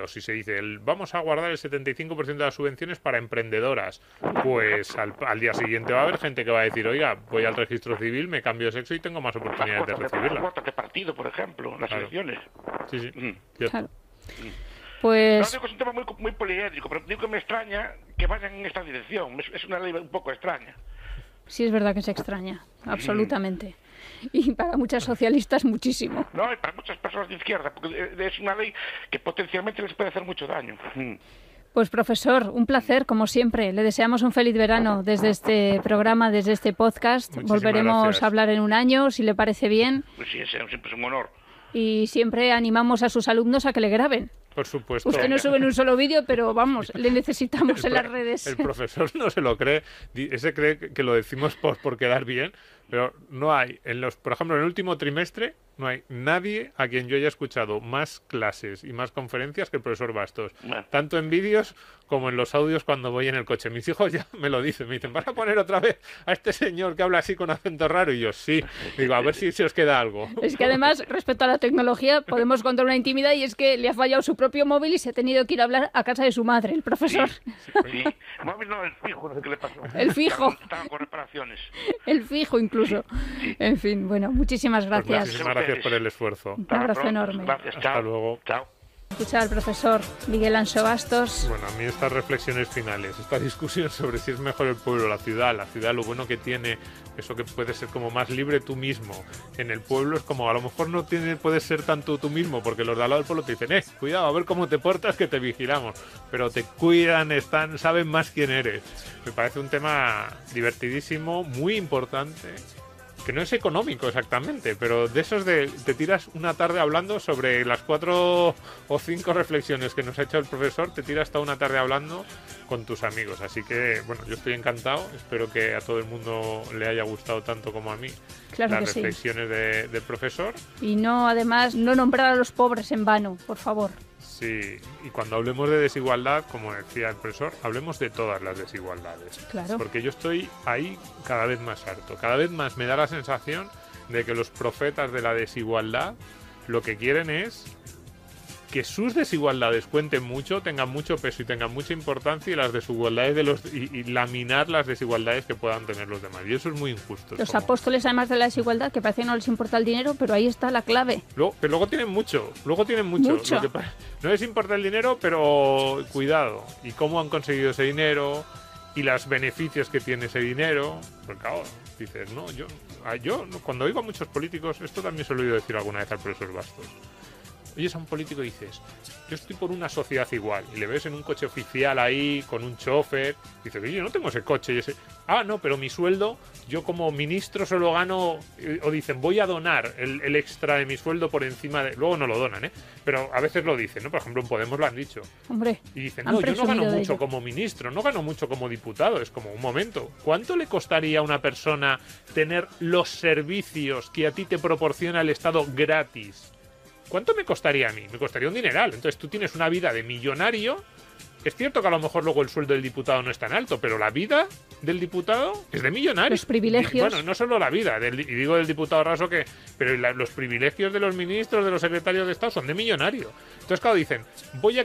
o si se dice, vamos a guardar el 75% de las subvenciones para emprendedoras, pues al día siguiente va a haber gente que va a decir, oiga, voy al registro civil, me cambio de sexo y tengo más oportunidades de recibirla. Cuotas de partido, por ejemplo, las elecciones. Sí, sí. Claro. Pues... No, es un tema muy, muy poliédrico, pero digo que me extraña que vayan en esta dirección. Es una ley un poco extraña. Sí, es verdad que se extraña, absolutamente. Y para muchas socialistas muchísimo. No, y para muchas personas de izquierda, porque es una ley que potencialmente les puede hacer mucho daño. Pues profesor, un placer, como siempre. Le deseamos un feliz verano desde este programa, desde este podcast. Muchísimas Volveremos gracias. A hablar en un año, si le parece bien. Pues sí, siempre es un honor. Y siempre animamos a sus alumnos a que le graben. Por supuesto. Usted no sube en un solo vídeo, pero vamos, le necesitamos en las redes. El profesor no se lo cree. Ese cree que lo decimos por quedar bien, pero no hay. Por ejemplo, en el último trimestre no hay nadie a quien yo haya escuchado más clases y más conferencias que el profesor Bastos. Bueno. Tanto en vídeos como en los audios cuando voy en el coche. Mis hijos ya me lo dicen. Me dicen, ¿vas a poner otra vez a este señor que habla así con acento raro? Y yo, sí. Digo, a ver si se os queda algo. Es que además, respecto a la tecnología, podemos contar una intimidad y es que le ha fallado su propio móvil y se ha tenido que ir a hablar a casa de su madre, el profesor. Sí. Móvil no, el fijo, no sé qué le pasó. El fijo. Estaban con reparaciones. El fijo incluso. Sí. En fin, bueno, muchísimas gracias. Pues muchísimas gracias por el esfuerzo. Un abrazo enorme. Gracias, hasta luego. Chao. Escuchar al profesor Miguel Anxo Bastos. Bueno, a mí estas reflexiones finales, esta discusión sobre si es mejor el pueblo, la ciudad, lo bueno que tiene, eso que puedes ser como más libre tú mismo. En el pueblo es como, a lo mejor no puedes ser tanto tú mismo, porque los de al lado del pueblo te dicen, cuidado, a ver cómo te portas, que te vigilamos. Pero te cuidan, saben más quién eres. Me parece un tema divertidísimo, muy importante, que no es económico exactamente, pero de esos te tiras una tarde hablando sobre las 4 o 5 reflexiones que nos ha hecho el profesor, te tiras toda una tarde hablando con tus amigos. Así que, bueno, yo estoy encantado, espero que a todo el mundo le haya gustado tanto como a mí las reflexiones del profesor. Y no, además, no nombrar a los pobres en vano, por favor. Sí, y cuando hablemos de desigualdad, como decía el profesor, hablemos de todas las desigualdades. Claro. Porque yo estoy ahí cada vez más harto. Cada vez más me da la sensación de que los profetas de la desigualdad lo que quieren es que sus desigualdades cuenten mucho, tengan mucho peso y tengan mucha importancia y las desigualdades y laminar las desigualdades que puedan tener los demás. Y eso es muy injusto. Los apóstoles, además de la desigualdad, que parece que no les importa el dinero, pero ahí está la clave. Pero luego tienen mucho, mucho. No les importa el dinero, pero cuidado. Y cómo han conseguido ese dinero y los beneficios que tiene ese dinero. Porque ahora dices, no, yo cuando oigo a muchos políticos, esto también se lo he oído decir alguna vez al profesor Bastos. Oyes a un político y dices, yo estoy por una sociedad igual. Y le ves en un coche oficial ahí, con un chofer. Y dices, oye, yo no tengo ese coche. Y ese... Ah, no, pero mi sueldo, yo como ministro solo gano... O dicen, voy a donar el extra de mi sueldo por encima de... Luego no lo donan, ¿eh? Pero a veces lo dicen, ¿no? Por ejemplo, en Podemos lo han dicho. Hombre, y dicen, no, yo no gano mucho como ministro, no gano mucho como diputado. Es como, un momento, ¿cuánto le costaría a una persona tener los servicios que a ti te proporciona el Estado gratis? ¿cuánto me costaría a mí? Me costaría un dineral. Entonces tú tienes una vida de millonario. Es cierto que a lo mejor luego el sueldo del diputado no es tan alto, pero la vida del diputado es de millonario. Los privilegios. Y, bueno, no solo la vida, y digo del diputado raso que... Pero los privilegios de los ministros, de los secretarios de Estado son de millonario. Entonces, claro, dicen, voy a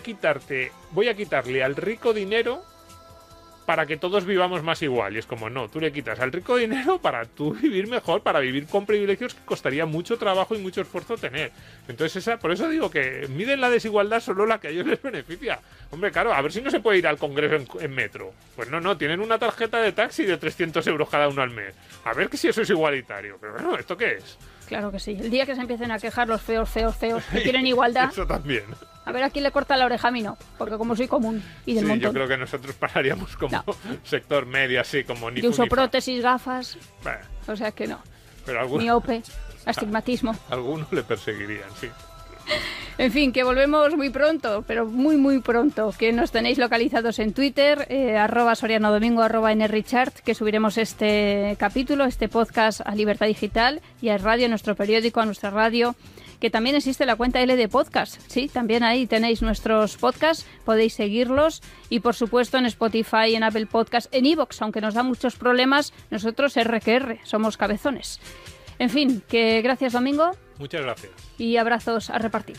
quitarle al rico dinero para que todos vivamos más igual. Y es como, no, tú le quitas al rico dinero para tú vivir mejor, para vivir con privilegios que costaría mucho trabajo y mucho esfuerzo tener. Entonces, por eso digo que miden la desigualdad solo la que a ellos les beneficia. Hombre, claro, a ver si no se puede ir al Congreso en metro. Pues no, tienen una tarjeta de taxi de 300 euros cada uno al mes. A ver que si eso es igualitario. Pero bueno, ¿esto qué es? Claro que sí. El día que se empiecen a quejar los feos, que quieren igualdad... Eso también... A ver a quién le corta la oreja, a mí no, porque como soy común y del montón. Yo creo que nosotros pararíamos como sector medio, así como... Yo uso prótesis, gafas, o sea que no. Pero alguno, miope, astigmatismo. Algunos le perseguirían, sí. En fin, que volvemos muy pronto, pero muy, muy pronto. Que nos tenéis localizados en Twitter, @sorianodomingo, @nrichard, que subiremos este capítulo, este podcast a Libertad Digital y a Es Radio, a nuestro periódico, a nuestra radio... que también existe la cuenta L de Podcast, sí, también ahí tenéis nuestros podcasts, podéis seguirlos y por supuesto en Spotify, en Apple Podcast, en iVoox, aunque nos da muchos problemas, nosotros RQR, somos cabezones. En fin, que gracias Domingo. Muchas gracias. Y abrazos a repartir.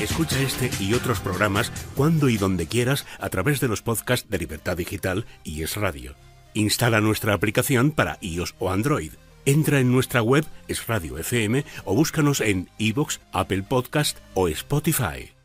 Escucha este y otros programas cuando y donde quieras a través de los podcasts de Libertad Digital y Es Radio. Instala nuestra aplicación para iOS o Android. Entra en nuestra web, Es Radio FM, o búscanos en iVoox, Apple Podcast o Spotify.